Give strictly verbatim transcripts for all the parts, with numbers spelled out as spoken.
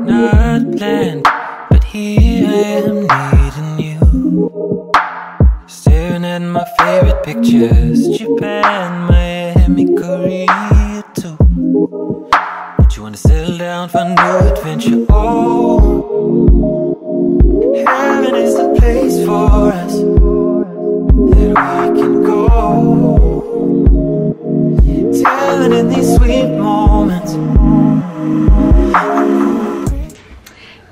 Not planned, but here I am needing you. Staring at my favorite pictures, Japan, Miami, Korea too. But you wanna settle down for a new adventure, oh. Heaven is the place for us that we can go. Telling in these sweet moments.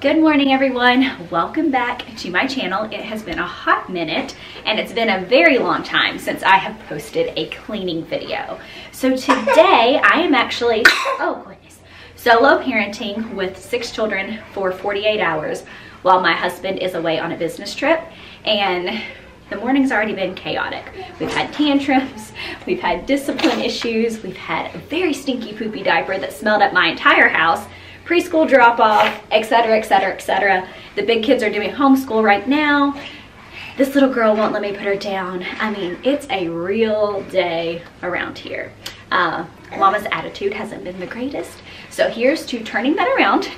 Good morning everyone, welcome back to my channel. It has been a hot minute and it's been a very long time since I have posted a cleaning video. So today I am actually, oh goodness, solo parenting with six children for forty-eight hours while my husband is away on a business trip, and the morning's already been chaotic. We've had tantrums, we've had discipline issues, we've had a very stinky poopy diaper that smelled up my entire house, preschool drop-off, etc, etc, et cetera. The big kids are doing homeschool right now. This little girl won't let me put her down. I mean, it's a real day around here. Uh, Mama's attitude hasn't been the greatest. So here's to turning that around.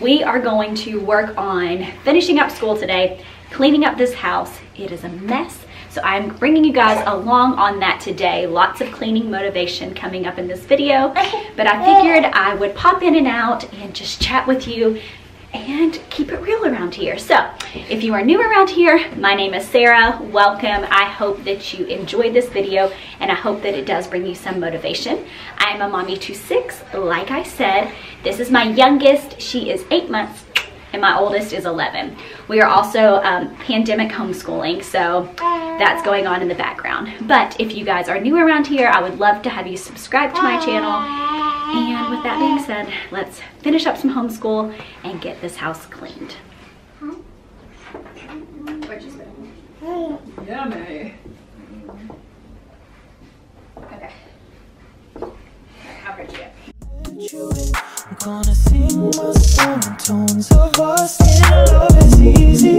We are going to work on finishing up school today, cleaning up this house. It is a mess. So I'm bringing you guys along on that today. Lots of cleaning motivation coming up in this video, but I figured I would pop in and out and just chat with you and keep it real around here. So if you are new around here, my name is Sarah. Welcome. I hope that you enjoyed this video and I hope that it does bring you some motivation. I am a mommy to six, like I said. This is my youngest. She is eight months. And my oldest is eleven. We are also um, pandemic homeschooling, so that's going on in the background. But if you guys are new around here, I would love to have you subscribe to my channel. And with that being said, let's finish up some homeschool and get this house cleaned. Huh? What'd you say? Yummy. Okay. How about you? I'm gonna sing my song in tones of us, and love is easy.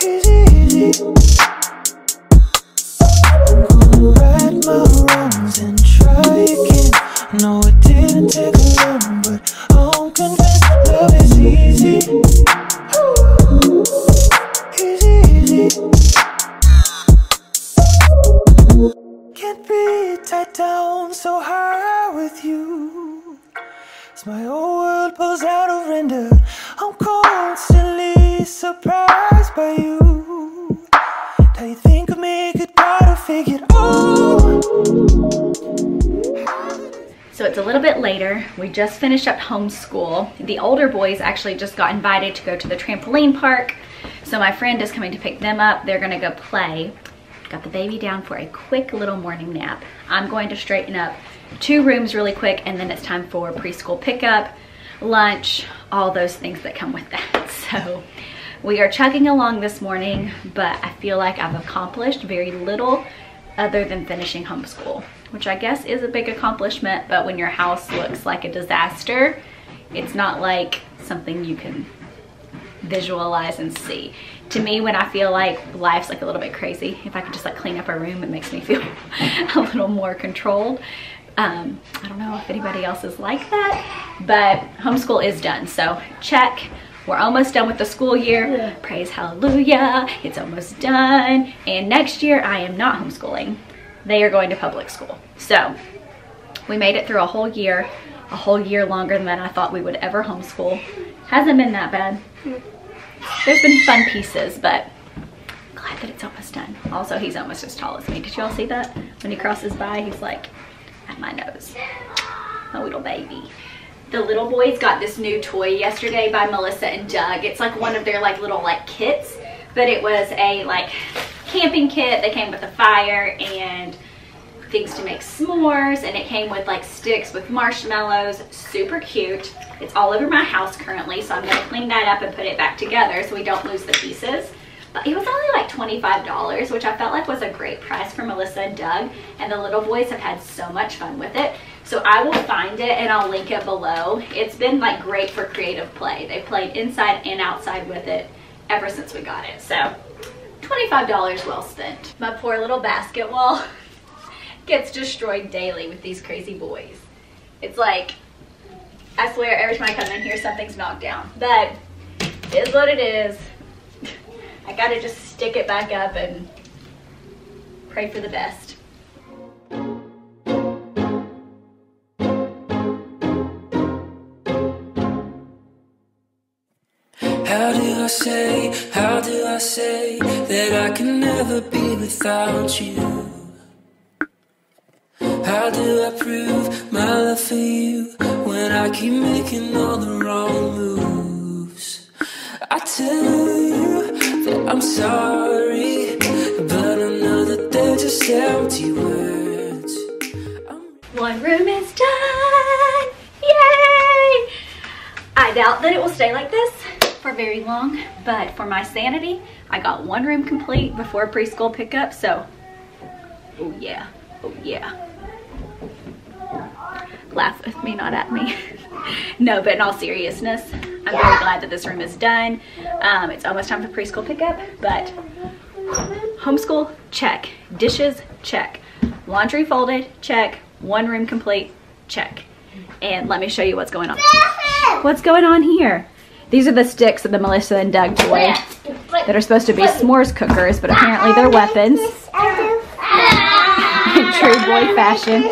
Easy, easy. I'm gonna right my wrongs and try again. I know it didn't take long, but I'm convinced love is easy. Easy, easy. Can't be tied down so high with you, as my whole world pulls out of render. I'm constantly surprised by you. How you think of me, goodbye to figure it out. So it's a little bit later. We just finished up homeschool. The older boys actually just got invited to go to the trampoline park. So my friend is coming to pick them up. They're gonna go play. Got the baby down for a quick little morning nap. I'm going to straighten up two rooms really quick and then it's time for preschool pickup, lunch, all those things that come with that. So we are chugging along this morning, but I feel like I've accomplished very little other than finishing homeschool, which I guess is a big accomplishment, but when your house looks like a disaster, it's not like something you can visualize and see. To me, when I feel like life's like a little bit crazy, if I could just like clean up a room, it makes me feel a little more controlled. Um, I don't know if anybody else is like that, but homeschool is done. So check, we're almost done with the school year. Yeah. Praise hallelujah, it's almost done. And next year I am not homeschooling. They are going to public school. So we made it through a whole year, a whole year longer than I thought we would ever homeschool. Hasn't been that bad. There's been fun pieces, but glad that it's almost done. Also, he's almost as tall as me. Did you all see that? When he crosses by, he's like at my nose. My little baby. The little boys got this new toy yesterday by Melissa and Doug. It's like one of their like little like kits, but it was a like camping kit. They came with a fire and things to make s'mores, and it came with like sticks with marshmallows. Super cute. It's all over my house currently, so I'm going to clean that up and put it back together so we don't lose the pieces. but it was only like twenty-five dollars, which I felt like was a great price for Melissa and Doug, and the little boys have had so much fun with it. So I will find it and I'll link it below. It's been like great for creative play. They played inside and outside with it ever since we got it. So twenty-five dollars well spent. My poor little basketball gets destroyed daily with these crazy boys. It's like, I swear every time I come in here something's knocked down, but it is what it is. I gotta just stick it back up and pray for the best. How do I say, how do I say that I can never be without you? How do I prove my love for you when I keep making all the wrong moves? I tell you that I'm sorry, but I know that they're just empty words. I'm One room is done! Yay! I doubt that it will stay like this for very long, but for my sanity, I got one room complete before preschool pickup, so oh yeah, oh yeah. Laugh with me, not at me. No, but in all seriousness, I'm yeah. very glad that this room is done. Um, it's almost time for preschool pickup, but homeschool, check. Dishes, check. Laundry folded, check. One room complete, check. And let me show you what's going on. What's going on here? These are the sticks that the Melissa and Doug toy that are supposed to be s'mores cookers, but apparently they're weapons. In true boy fashion.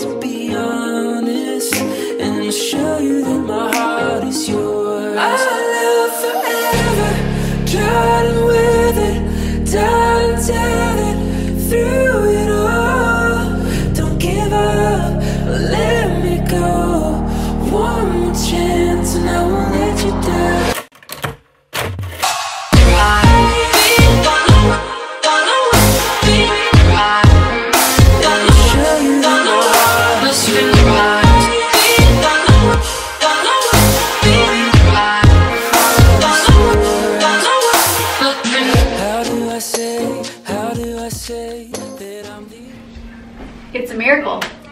To be honest, and show you that my heart is yours. I live forever, drowning with it, down tethered through it all. Don't give up, let me go. One more chance, and I won't let you down.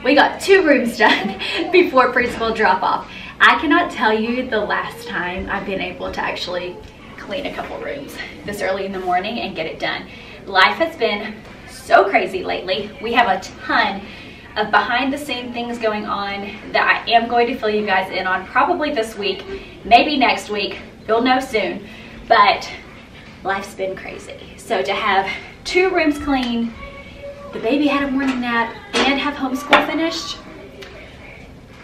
We got two rooms done before preschool drop-off. I cannot tell you the last time I've been able to actually clean a couple rooms this early in the morning and get it done. Life has been so crazy lately. We have a ton of behind-the-scenes things going on that I am going to fill you guys in on probably this week, maybe next week. You'll know soon, but life's been crazy. So to have two rooms clean, the baby had a morning nap, and have homeschool finished,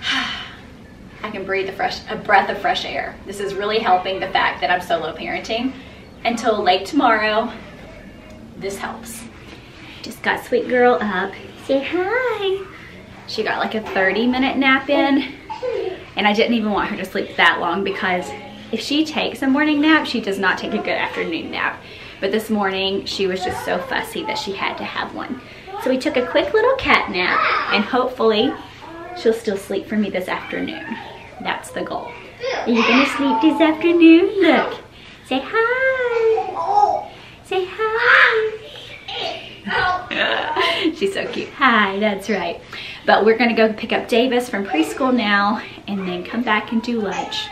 I can breathe a, fresh, a breath of fresh air. This is really helping the fact that I'm solo parenting. Until late tomorrow, this helps. Just got sweet girl up. Say hi. She got like a thirty minute nap in, and I didn't even want her to sleep that long because if she takes a morning nap, she does not take a good afternoon nap. But this morning, she was just so fussy that she had to have one. So we took a quick little cat nap, and hopefully she'll still sleep for me this afternoon. That's the goal. Are you gonna sleep this afternoon? Look, say hi. Say hi. She's so cute. Hi, that's right. But we're gonna go pick up Davis from preschool now, and then come back and do lunch.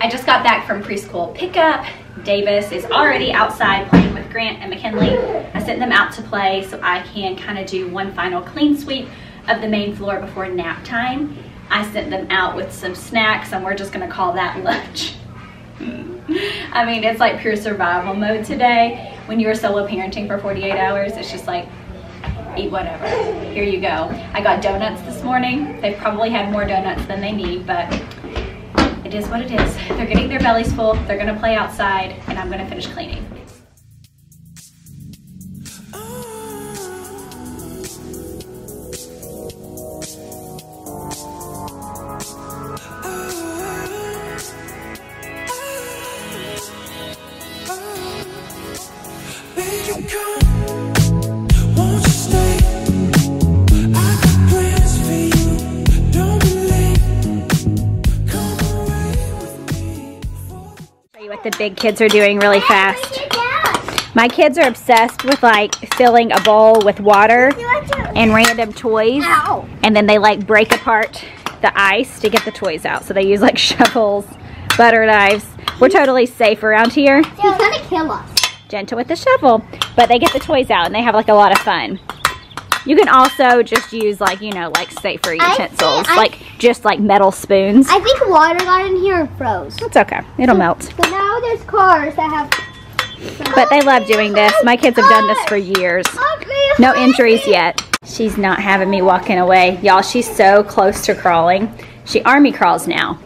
I just got back from preschool pickup. Davis is already outside playing with Grant and McKinley. I sent them out to play so I can kind of do one final clean sweep of the main floor before nap time. I sent them out with some snacks, and we're just going to call that lunch. I mean, it's like pure survival mode today. When you're solo parenting for forty-eight hours, it's just like, eat whatever. Here you go. I got donuts this morning. They probably had more donuts than they need, but it is what it is. They're getting their bellies full, they're gonna play outside, and I'm gonna finish cleaning. the big kids are doing really fast. My kids are obsessed with like filling a bowl with water and random toys, and then they like break apart the ice to get the toys out. So they use like shovels, butter knives. We're totally safe around here. He's gonna kill us. Gentle with the shovel. But they get the toys out and they have like a lot of fun. You can also just use like, you know, like safer utensils. I, like just like metal spoons. I think water got in here and froze. It's okay. It'll melt. But now there's cars that have... But they love doing this. My kids have done this for years. No injuries yet. She's not having me walking away. Y'all, she's so close to crawling. She army crawls now.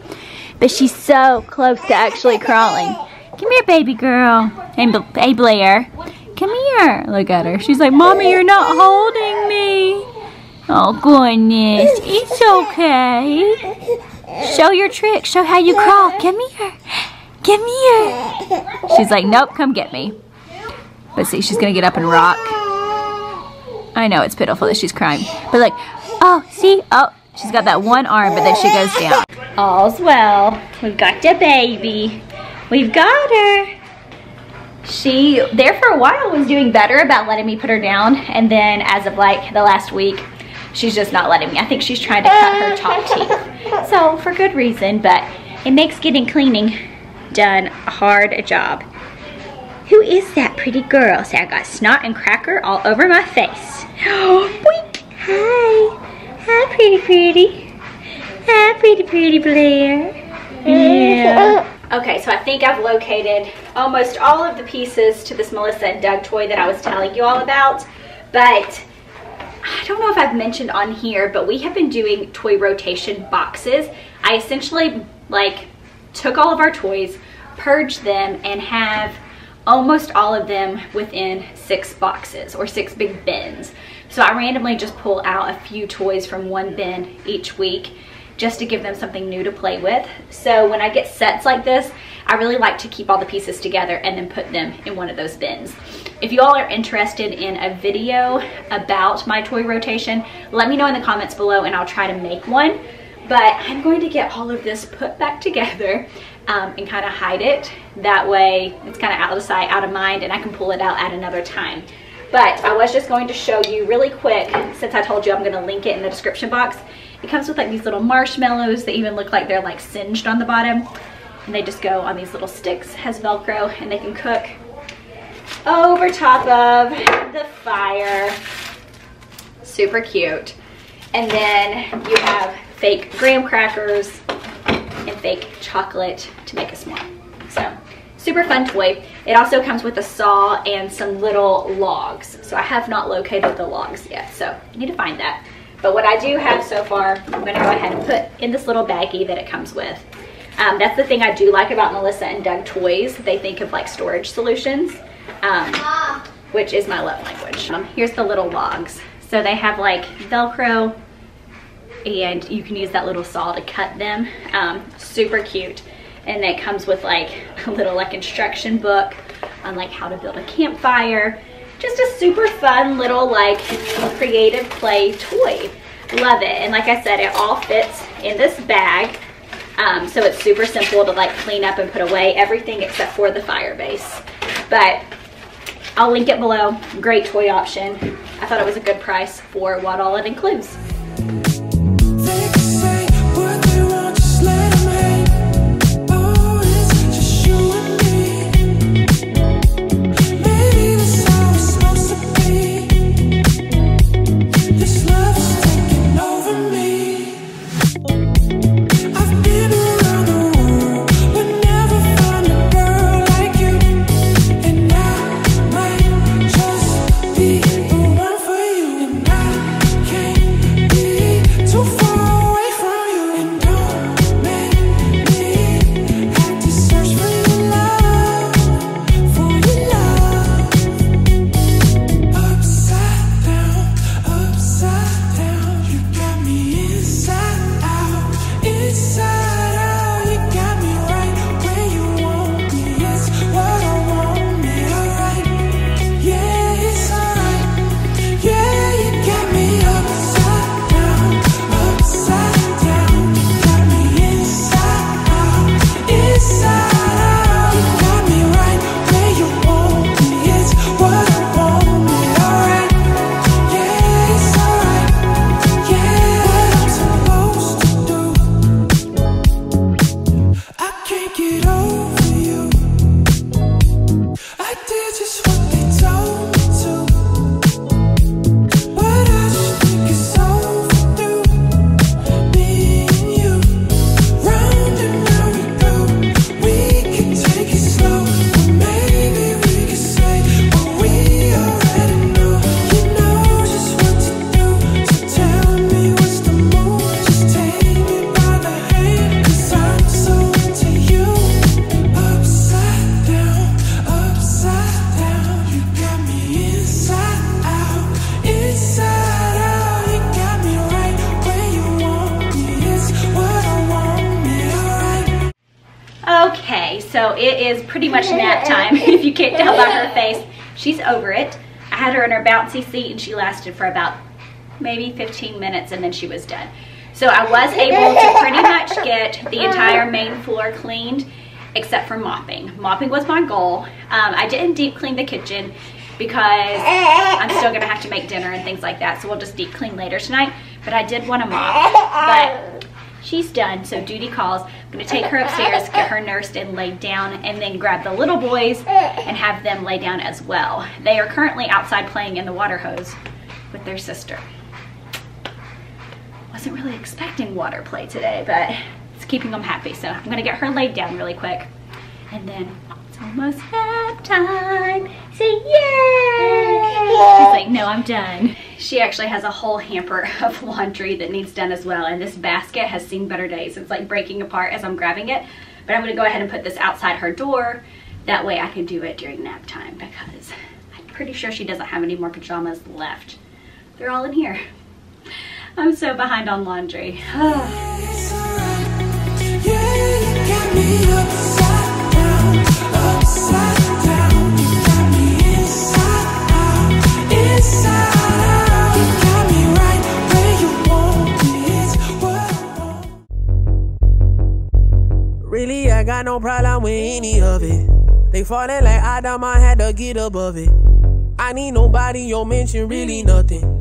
But she's so close to actually crawling. Come here, baby girl. Hey, hey, Blair. Come here. Look at her. She's like, Mommy, you're not holding me. Oh, goodness. It's okay. Show your trick. Show how you crawl. Come here. Come here. She's like, nope, come get me. But see, she's going to get up and rock. I know, it's pitiful that she's crying. But like, oh, see? Oh, she's got that one arm, but then she goes down. All's well. We've got the baby. We've got her. She, there for a while, was doing better about letting me put her down. And then as of like the last week, she's just not letting me. I think she's trying to cut her top teeth. So for good reason, but it makes getting cleaning done a hard job. Who is that pretty girl? See, I got snot and cracker all over my face. Oh, boink. Hi. Hi, pretty, pretty. Hi, pretty, pretty Blair. Yeah. Okay, so I think I've located almost all of the pieces to this Melissa and Doug toy that I was telling you all about, but I don't know if I've mentioned on here, but we have been doing toy rotation boxes. I essentially like took all of our toys, purged them, and have almost all of them within six boxes or six big bins. So I randomly just pull out a few toys from one bin each week, just to give them something new to play with. So when I get sets like this, I really like to keep all the pieces together and then put them in one of those bins. If you all are interested in a video about my toy rotation, let me know in the comments below and I'll try to make one. But I'm going to get all of this put back together um, and kind of hide it. That way it's kind of out of sight, out of mind, and I can pull it out at another time. But I was just going to show you really quick, since I told you I'm gonna link it in the description box. It comes with like these little marshmallows that even look like they're like singed on the bottom. And they just go on these little sticks, has Velcro, and they can cook over top of the fire. Super cute. And then you have fake graham crackers and fake chocolate to make a s'more. So super fun toy. It also comes with a saw and some little logs. So I have not located the logs yet, so I need to find that. But what I do have so far, I'm gonna go ahead and put in this little baggie that it comes with. Um, that's the thing I do like about Melissa and Doug toys. They think of like storage solutions, um, which is my love language. Um, here's the little logs. So they have like Velcro, and you can use that little saw to cut them. Um, super cute. And it comes with like a little like instruction book on like how to build a campfire. Just a super fun little like creative play toy. Love it. And like I said, it all fits in this bag. Um, so it's super simple to like clean up and put away, everything except for the fire base. But I'll link it below. Great toy option. I thought it was a good price for what all it includes. So it is pretty much nap time. If you can't tell by her face, she's over it. I had her in her bouncy seat and she lasted for about maybe fifteen minutes and then she was done. So I was able to pretty much get the entire main floor cleaned except for mopping. Mopping was my goal. Um, I didn't deep clean the kitchen because I'm still gonna have to make dinner and things like that. So we'll just deep clean later tonight, but I did want to mop. But she's done, so duty calls. I'm gonna take her upstairs, get her nursed and laid down, and then grab the little boys and have them lay down as well. They are currently outside playing in the water hose with their sister. Wasn't really expecting water play today, but it's keeping them happy. So I'm gonna get her laid down really quick, and then it's almost nap time. Say yay! She's like, no, I'm done. She actually has a whole hamper of laundry that needs done as well, and this basket has seen better days. It's like breaking apart as I'm grabbing it, but I'm gonna go ahead and put this outside her door. That way I can do it during nap time because I'm pretty sure she doesn't have any more pajamas left. They're all in here. I'm so behind on laundry. Really, I got no problem with any of it. They falling like I done, I had to get above it. I need nobody, your mention, really nothing.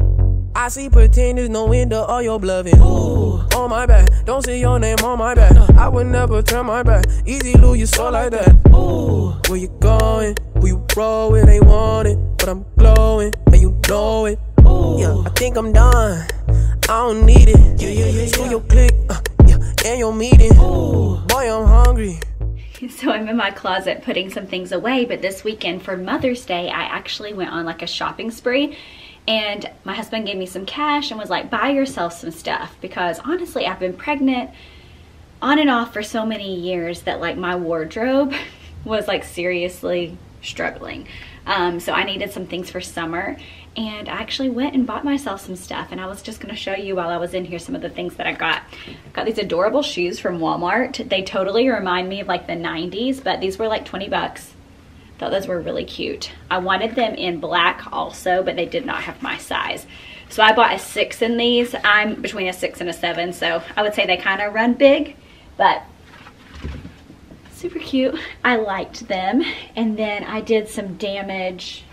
I see pretenders, no end to all your bluffing. Ooh, on my back, don't say your name on my back. I would never turn my back. Easy, Lou, you so like that. Ooh, where you going? We roll it, they want it, but I'm glowing, and you know it. Ooh, yeah, I think I'm done. I don't need it. Yeah, yeah, yeah. So yeah. Your click, uh, yeah, and your meeting. Ooh, boy, I'm hungry. So I'm in my closet putting some things away, but this weekend for Mother's Day, I actually went on like a shopping spree. And my husband gave me some cash and was like, buy yourself some stuff, because honestly I've been pregnant on and off for so many years that like my wardrobe was like seriously struggling. Um, so I needed some things for summer, and I actually went and bought myself some stuff, and I was just gonna show you while I was in here some of the things that I got. I got these adorable shoes from Walmart. They totally remind me of like the nineties, but these were like twenty bucks. Thought those were really cute. I wanted them in black also, but they did not have my size. So I bought a six in these. I'm between a six and a seven, so I would say they kind of run big, but super cute. I liked them. And then I did some damage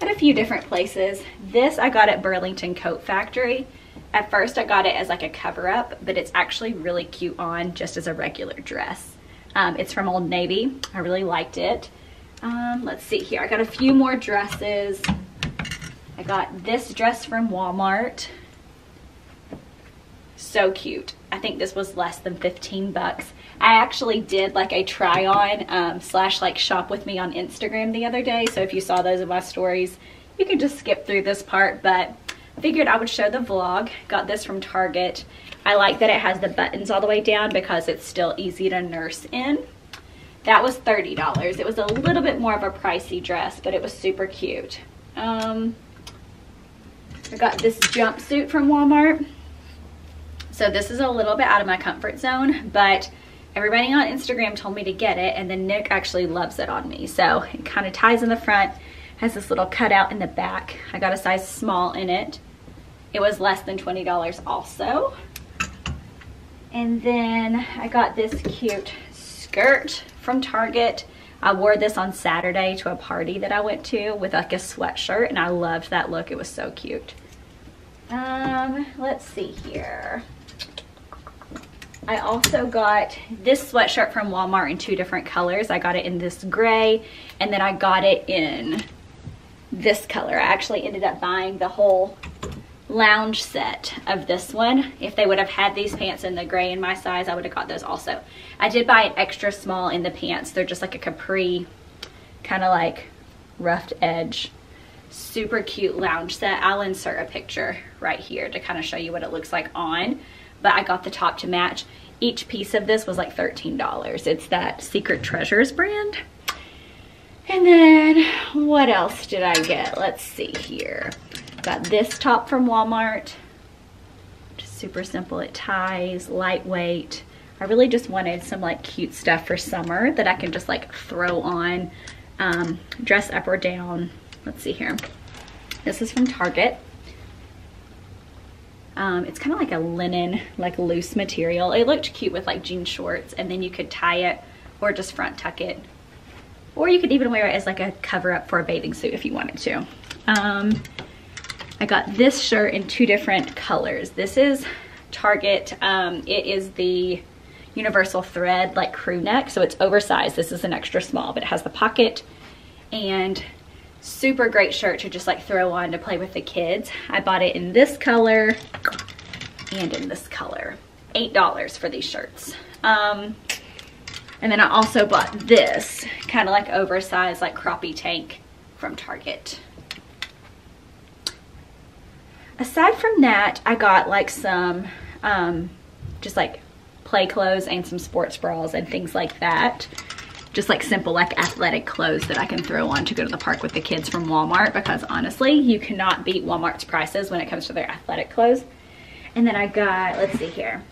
at a few different places. This I got at Burlington Coat Factory. At first I got it as like a cover up, but it's actually really cute on just as a regular dress. Um, it's from Old Navy. I really liked it. Um, let's see here. I got a few more dresses. I got this dress from Walmart. So cute. I think this was less than fifteen bucks. I actually did like a try on um, slash like shop with me on Instagram the other day. So if you saw those in my stories, you can just skip through this part, but I figured I would show the vlog. Got this from Target. I like that it has the buttons all the way down because it's still easy to nurse in. That was thirty dollars. It was a little bit more of a pricey dress, but it was super cute. Um, I got this jumpsuit from Walmart. So this is a little bit out of my comfort zone, but everybody on Instagram told me to get it, and then Nick actually loves it on me. So it kind of ties in the front, has this little cutout in the back. I got a size small in it. It was less than twenty dollars also. And then I got this cute skirt from Target. I wore this on Saturday to a party that I went to with like a sweatshirt, and I loved that look. It was so cute. Um, let's see here. I also got this sweatshirt from Walmart in two different colors. I got it in this gray, and then I got it in this color. I actually ended up buying the whole lounge set of this one. If they would have had these pants in the gray in my size, I would have got those also. I did buy an extra small in the pants. They're just like a capri, kind of like roughed edge, super cute lounge set. I'll insert a picture right here to kind of show you what it looks like on, but I got the top to match. Each piece of this was like thirteen dollars. It's that Secret Treasures brand. And then what else did I get? Let's see here. Got this top from Walmart. Just super simple. It ties, lightweight. I really just wanted some like cute stuff for summer that I can just like throw on, um, dress up or down. Let's see here. This is from Target. Um, it's kind of like a linen, like loose material. It looked cute with like jean shorts, and then you could tie it or just front tuck it. Or you could even wear it as like a cover up for a bathing suit if you wanted to. Um, I got this shirt in two different colors. This is Target. Um, it is the Universal Thread like crew neck. So it's oversized. This is an extra small, but it has the pocket, and super great shirt to just like throw on to play with the kids. I bought it in this color and in this color. eight dollars for these shirts. Um, and then I also bought this kind of like oversized like crappie tank from Target. Aside from that, I got like some um, just like play clothes and some sports bras and things like that. Just like simple like athletic clothes that I can throw on to go to the park with the kids from Walmart, because honestly you cannot beat Walmart's prices when it comes to their athletic clothes. And then I got, let's see here,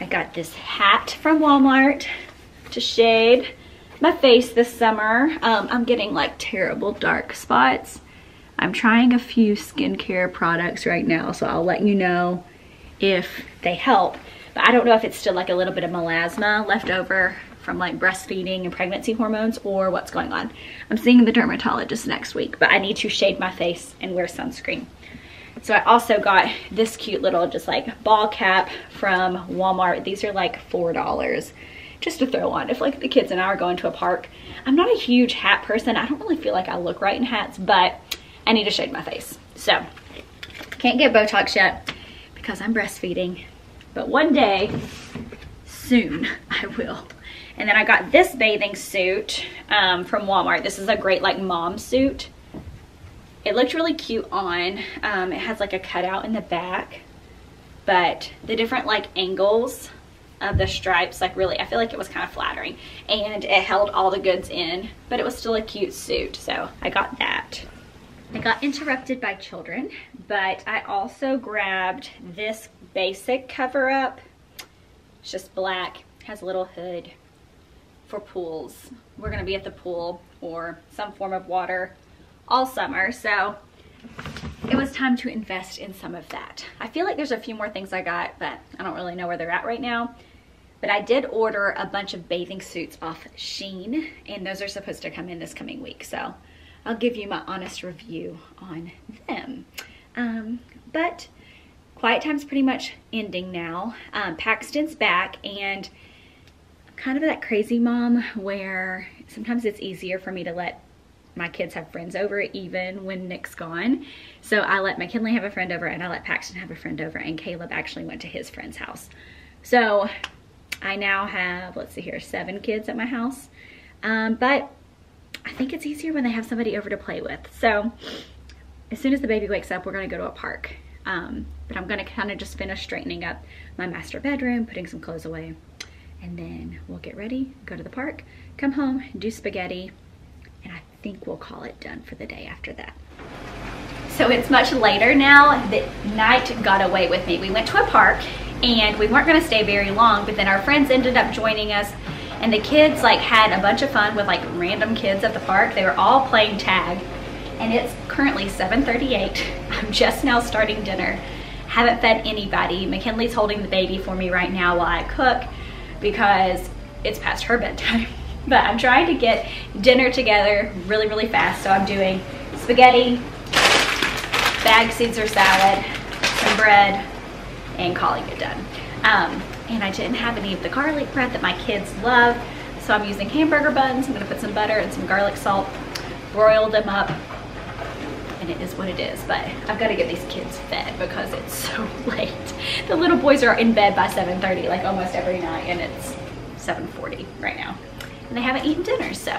I got this hat from Walmart to shade my face this summer. um, I'm getting like terrible dark spots. I'm trying a few skincare products right now, so I'll let you know if they help, but I don't know if it's still like a little bit of melasma left over from like breastfeeding and pregnancy hormones or what's going on. I'm seeing the dermatologist next week, but I need to shade my face and wear sunscreen. So I also got this cute little just like ball cap from Walmart. These are like four dollars just to throw on if like the kids and I are going to a park. I'm not a huge hat person. I don't really feel like I look right in hats, but I need to shade my face. So can't get Botox yet because I'm breastfeeding, but one day soon I will. And then I got this bathing suit um, from Walmart. This is a great like mom suit. It looked really cute on. Um, it has like a cutout in the back, but the different like angles of the stripes, like really, I feel like it was kind of flattering, and it held all the goods in, but it was still a cute suit. So I got that. I got interrupted by children, but I also grabbed this basic cover up. It's just black, it has a little hood. For pools, we're gonna be at the pool or some form of water all summer, so it was time to invest in some of that. I feel like there's a few more things I got, but I don't really know where they're at right now. But I did order a bunch of bathing suits off Shein, and those are supposed to come in this coming week, so I'll give you my honest review on them. Um, but quiet time's pretty much ending now. Um, Paxton's back, and kind of that crazy mom where sometimes it's easier for me to let my kids have friends over even when Nick's gone. So I let McKinley have a friend over, and I let Paxton have a friend over, and Caleb actually went to his friend's house. So I now have, let's see here, seven kids at my house. Um, but I think it's easier when they have somebody over to play with. So as soon as the baby wakes up, we're gonna go to a park. Um, but I'm gonna kind of just finish straightening up my master bedroom, putting some clothes away. And then we'll get ready, go to the park, come home, do spaghetti, and I think we'll call it done for the day after that. So it's much later now. The night got away with me. We went to a park, and we weren't gonna stay very long, but then our friends ended up joining us, and the kids like had a bunch of fun with like random kids at the park. They were all playing tag, and it's currently seven thirty-eight. I'm just now starting dinner. Haven't fed anybody. McKinley's holding the baby for me right now while I cook, because it's past her bedtime. But I'm trying to get dinner together really, really fast. So I'm doing spaghetti, bag Caesar salad, some bread, and calling it done. Um, and I didn't have any of the garlic bread that my kids love. So I'm using hamburger buns. I'm gonna put some butter and some garlic salt, broil them up, and it is what it is. But I've gotta get these kids fed because it's so late. The little boys are in bed by seven thirty, like almost every night, and it's seven forty right now. And they haven't eaten dinner, so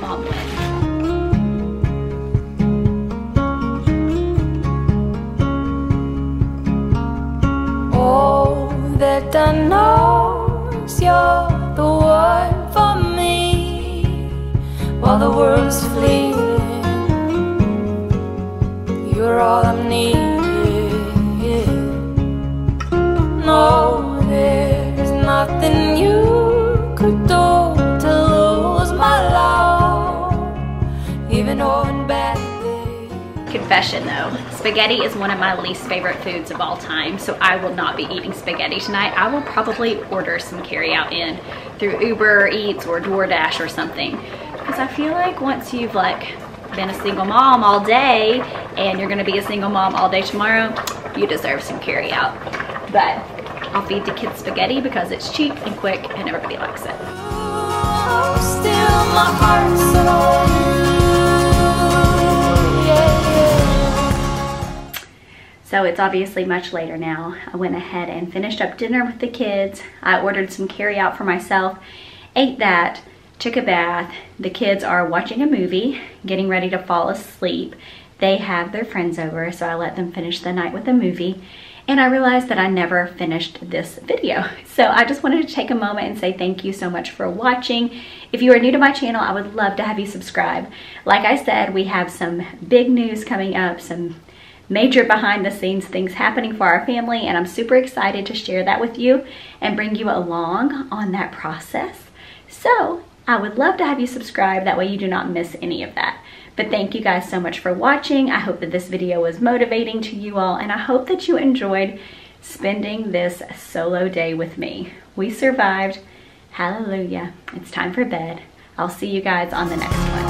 mom went. Oh, that done knows you're the one for me, while the world's fleeing. You're all I'm needing. No, there. confession though. Spaghetti is one of my least favorite foods of all time, so I will not be eating spaghetti tonight. I will probably order some carryout in through Uber Eats or DoorDash or something, because I feel like once you've like been a single mom all day and you're gonna be a single mom all day tomorrow, you deserve some carryout. But I'll feed the kids spaghetti because it's cheap and quick and everybody likes it. Still my heart's so, yeah, yeah. So it's obviously much later now. I went ahead and finished up dinner with the kids. I ordered some carryout for myself, ate that, took a bath. The kids are watching a movie, getting ready to fall asleep. They have their friends over, so I let them finish the night with a movie. And I realized that I never finished this video. So I just wanted to take a moment and say thank you so much for watching. If you are new to my channel, I would love to have you subscribe. Like I said, we have some big news coming up, some major behind the scenes things happening for our family, and I'm super excited to share that with you and bring you along on that process. So I would love to have you subscribe, that way you do not miss any of that. But thank you guys so much for watching. I hope that this video was motivating to you all, and I hope that you enjoyed spending this solo day with me. We survived. Hallelujah. It's time for bed. I'll see you guys on the next one.